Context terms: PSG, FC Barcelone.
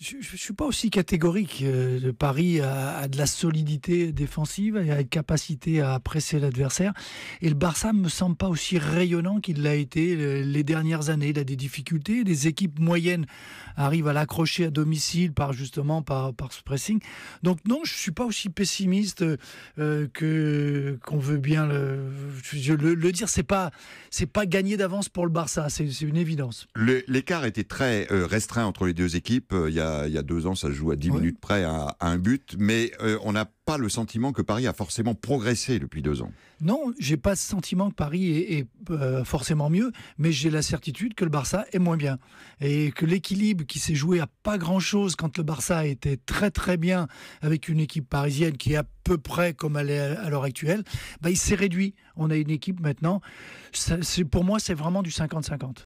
Je ne suis pas aussi catégorique. Paris a de la solidité défensive et a une capacité à presser l'adversaire. Et le Barça ne me semble pas aussi rayonnant qu'il l'a été les dernières années. Il a des difficultés. Les équipes moyennes arrivent à l'accrocher à domicile par ce pressing. Donc non, je ne suis pas aussi pessimiste qu'on veut bien le dire. C'est pas gagné d'avance pour le Barça. C'est une évidence. L'écart était très restreint entre les deux équipes. Il y a 2 ans, ça se joue à 10 minutes près à un but, mais on n'a pas le sentiment que Paris a forcément progressé depuis 2 ans. Non, j'ai pas ce sentiment que Paris est forcément mieux, mais j'ai la certitude que le Barça est moins bien. Et que l'équilibre qui s'est joué à pas grand-chose quand le Barça était très très bien avec une équipe parisienne qui est à peu près comme elle est à l'heure actuelle, bah il s'est réduit. On a une équipe maintenant, pour moi c'est vraiment du 50-50.